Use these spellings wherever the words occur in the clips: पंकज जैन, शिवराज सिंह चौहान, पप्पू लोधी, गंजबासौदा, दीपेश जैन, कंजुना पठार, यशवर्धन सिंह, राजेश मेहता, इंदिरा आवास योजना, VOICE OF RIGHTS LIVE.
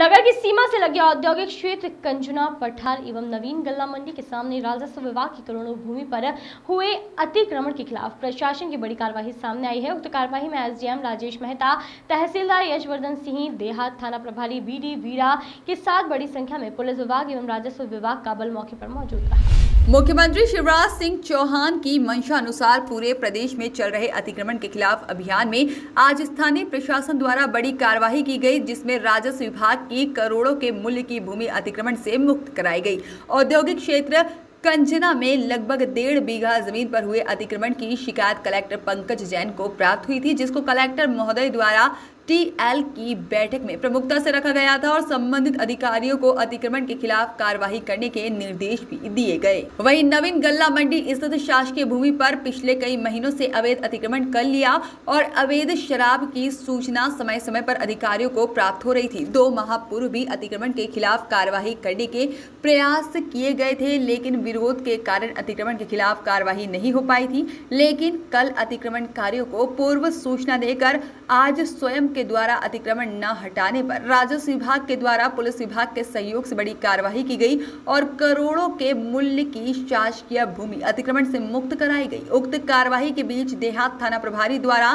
नगर की सीमा से लगे औद्योगिक क्षेत्र कंजुना पठार एवं राजस्व गल्ला मंडी के सामने राजस्व विभाग की करोड़ों भूमि पर हुए अतिक्रमण के खिलाफ प्रशासन की बड़ी कार्रवाई सामने आई है। उक्त कार्रवाई में एसडीएम राजेश मेहता, तहसीलदार यशवर्धन सिंह, देहात थाना प्रभारी BD वीरा के साथ बड़ी संख्या में पुलिस विभाग एवं राजस्व विभाग का बल मौके पर मौजूद रहा। मुख्यमंत्री शिवराज सिंह चौहान की मंशानुसार पूरे प्रदेश में चल रहे अतिक्रमण के खिलाफ अभियान में आज स्थानीय प्रशासन द्वारा बड़ी कार्रवाई की गई, जिसमें राजस्व विभाग की करोड़ों के मूल्य की भूमि अतिक्रमण से मुक्त कराई गई। औद्योगिक क्षेत्र कंजना में लगभग 1.5 बीघा जमीन पर हुए अतिक्रमण की शिकायत कलेक्टर पंकज जैन को प्राप्त हुई थी, जिसको कलेक्टर महोदय द्वारा TL की बैठक में प्रमुखता से रखा गया था और संबंधित अधिकारियों को अतिक्रमण के खिलाफ कार्रवाई करने के निर्देश भी दिए गए। वहीं नवीन गल्ला मंडी स्थित शासकीय भूमि पर पिछले कई महीनों से अवैध अतिक्रमण कर लिया और अवैध शराब की सूचना समय समय पर अधिकारियों को प्राप्त हो रही थी। 2 माह पूर्व भी अतिक्रमण के खिलाफ कार्रवाई करने के प्रयास किए गए थे, लेकिन विरोध के कारण अतिक्रमण के खिलाफ कार्रवाई नहीं हो पाई थी। लेकिन कल अतिक्रमणकारियों को पूर्व सूचना देकर आज स्वयं के द्वारा अतिक्रमण न हटाने पर राजस्व विभाग के द्वारा पुलिस विभाग के सहयोग से बड़ी कार्रवाई की गई और करोड़ों के मूल्य की शासकीय भूमि अतिक्रमण से मुक्त कराई गई। उक्त कार्रवाई के बीच देहात थाना प्रभारी द्वारा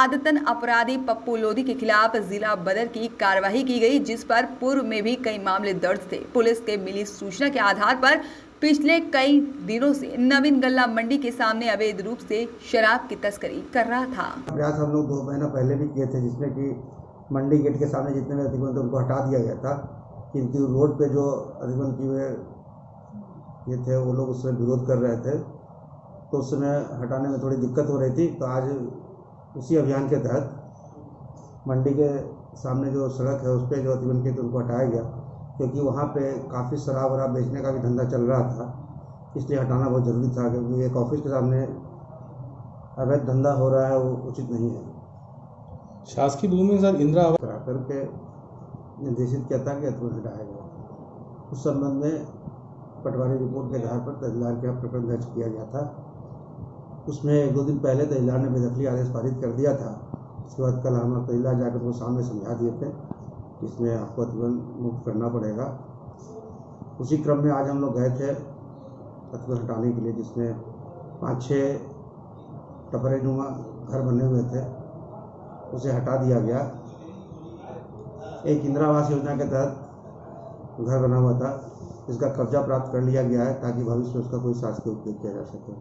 आदतन अपराधी पप्पू लोधी के खिलाफ जिला बदर की कार्रवाई की गई, जिस पर पूर्व में भी कई मामले दर्ज थे। पुलिस के मिली सूचना के आधार पर पिछले कई दिनों से नवीन गल्ला मंडी के सामने अवैध रूप से शराब की तस्करी कर रहा था। प्रयास हम लोग 2 महीना पहले भी किए थे, जिसमें कि मंडी गेट के सामने जितने भी अतिक्रमण थे उनको हटा दिया गया था, किंतु रोड पे जो अतिक्रमण किए ये थे वो लोग उसमें विरोध कर रहे थे, तो उस समय हटाने में थोड़ी दिक्कत हो रही थी। तो आज उसी अभियान के तहत मंडी के सामने जो सड़क है उस पर जो अतिक्रमण किए थे उनको हटाया गया, क्योंकि वहाँ पे काफ़ी शराब वराब बेचने का भी धंधा चल रहा था, इसलिए हटाना बहुत ज़रूरी था, क्योंकि एक ऑफिस के सामने अवैध धंधा हो रहा है वो उचित नहीं है। शासकीय भूमि सर इंदिरा आवास करा करके निर्देशित किया था कि अतिक्रमण हटाया गया। उस संबंध में पटवारी रिपोर्ट के आधार पर तहसीलदार के यहाँ प्रकरण दर्ज किया गया था। उसमें 1-2 दिन पहले तहसीलदार ने बेदखली आदेश पारित कर दिया था। उसके बाद कल हमारा तहसीलदार जाकर वो सामने समझा दिए थे, इसमें आपको अतिक्रमण मुक्त करना पड़ेगा। उसी क्रम में आज हम लोग गए थे अतिक्रमण हटाने के लिए, जिसमें 5-6 टपरेनुमा घर बने हुए थे उसे हटा दिया गया। एक इंदिरा आवास योजना के तहत घर बना हुआ था, इसका कब्जा प्राप्त कर लिया गया है ताकि भविष्य में उसका कोई शासकीय उपयोग किया जा सके।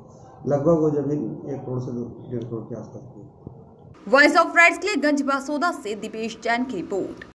लगभग वो जमीन 1 करोड़ से 1.5 करोड़ के आसपास थी। वॉइस ऑफ राइट्स के लिए गंजबासौदा से दीपेश जैन की रिपोर्ट।